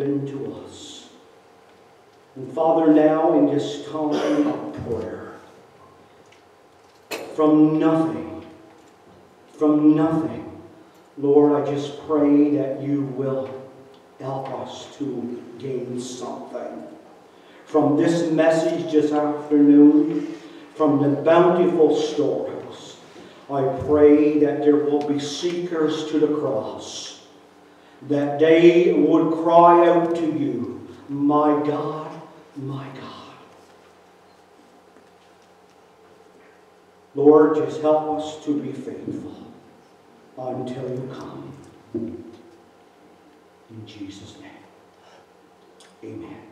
given to us. And Father, now in this time of prayer, from nothing, Lord, I just pray that you will help us to gain something. From this message this afternoon, from the bountiful storehouse, I pray that there will be seekers to the cross, that they would cry out to you, my God, my God. Lord, just help us to be faithful until you come. In Jesus' name, amen.